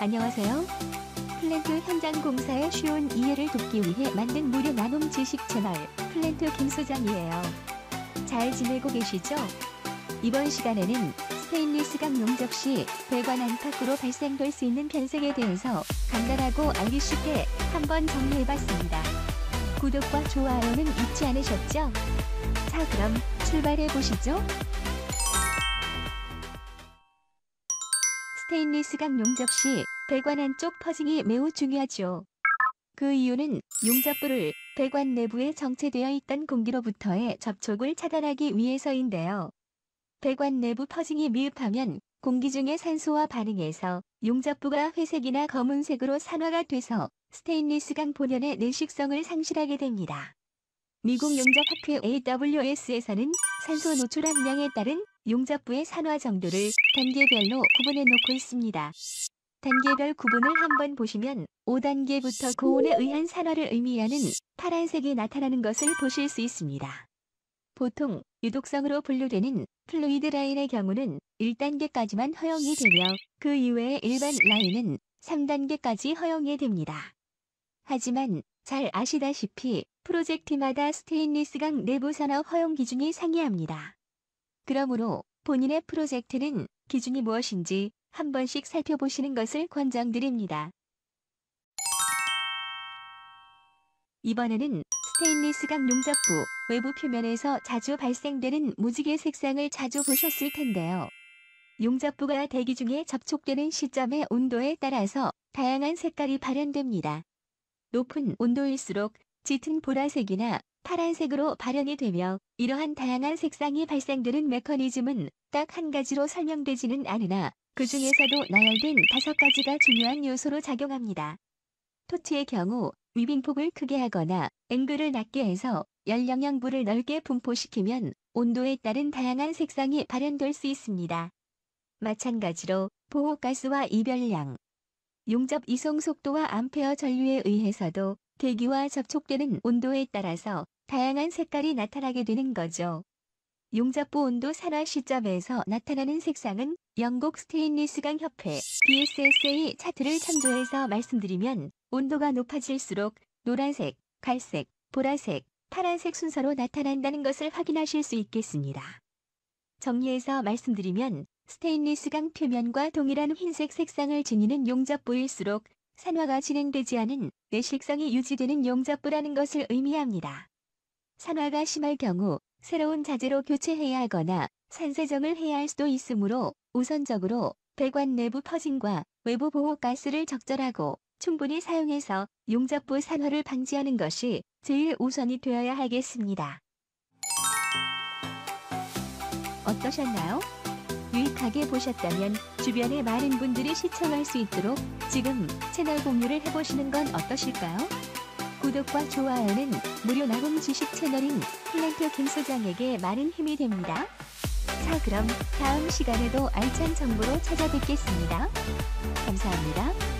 안녕하세요. 플랜트 현장 공사의 쉬운 이해를 돕기 위해 만든 무료 나눔 지식 채널 플랜트 김 소장이에요. 잘 지내고 계시죠? 이번 시간에는 스테인리스각 용접 시 배관 안팎으로 발생될 수 있는 변색에 대해서 간단하고 알기 쉽게 한번 정리해봤습니다. 구독과 좋아요는 잊지 않으셨죠? 자, 그럼 출발해보시죠. 스테인리스각 용접 시 배관 안쪽 퍼징이 매우 중요하죠. 그 이유는 용접부를 배관 내부에 정체되어 있던 공기로부터의 접촉을 차단하기 위해서인데요. 배관 내부 퍼징이 미흡하면 공기 중의 산소와 반응해서 용접부가 회색이나 검은색으로 산화가 돼서 스테인리스각 본연의 내식성을 상실하게 됩니다. 미국 용접학회 AWS에서는 산소 노출 함량에 따른 용접부의 산화 정도를 단계별로 구분해 놓고 있습니다. 단계별 구분을 한번 보시면 5단계부터 고온에 의한 산화를 의미하는 파란색이 나타나는 것을 보실 수 있습니다. 보통 유독성으로 분류되는 플루이드 라인의 경우는 1단계까지만 허용이 되며 그 이외의 일반 라인은 3단계까지 허용이 됩니다. 하지만 잘 아시다시피 프로젝트마다 스테인리스각 내부 산화 허용 기준이 상이합니다. 그러므로 본인의 프로젝트는 기준이 무엇인지 한 번씩 살펴보시는 것을 권장드립니다. 이번에는 스테인리스각 용접부 외부 표면에서 자주 발생되는 무지개 색상을 자주 보셨을 텐데요. 용접부가 대기 중에 접촉되는 시점의 온도에 따라서 다양한 색깔이 발현됩니다. 높은 온도일수록 짙은 보라색이나 파란색으로 발현이 되며 이러한 다양한 색상이 발생되는 메커니즘은 딱 한 가지로 설명되지는 않으나 그 중에서도 나열된 5가지가 중요한 요소로 작용합니다. 토치의 경우 위빙폭을 크게 하거나 앵글을 낮게 해서 열 영향부를 넓게 분포시키면 온도에 따른 다양한 색상이 발현될 수 있습니다. 마찬가지로 보호가스와 이별량, 용접 이송 속도와 암페어 전류에 의해서도 대기와 접촉되는 온도에 따라서 다양한 색깔이 나타나게 되는 거죠. 용접부 온도 산화 시점에서 나타나는 색상은 영국 스테인리스각 협회 BSSA 차트를 참조해서 말씀드리면 온도가 높아질수록 노란색, 갈색, 보라색, 파란색 순서로 나타난다는 것을 확인하실 수 있겠습니다. 정리해서 말씀드리면 스테인리스각 표면과 동일한 흰색 색상을 지니는 용접부일수록 산화가 진행되지 않은 내식성이 유지되는 용접부라는 것을 의미합니다. 산화가 심할 경우 새로운 자재로 교체해야 하거나 산세정을 해야 할 수도 있으므로 우선적으로 배관 내부 퍼짐과 외부 보호가스를 적절하고 충분히 사용해서 용접부 산화를 방지하는 것이 제일 우선이 되어야 하겠습니다. 어떠셨나요? 유익하게 보셨다면 주변의 많은 분들이 시청할 수 있도록 지금 채널 공유를 해보시는 건 어떠실까요? 구독과 좋아요는 무료 나눔 지식 채널인 플랜트 김 소장에게 많은 힘이 됩니다. 자, 그럼 다음 시간에도 알찬 정보로 찾아뵙겠습니다. 감사합니다.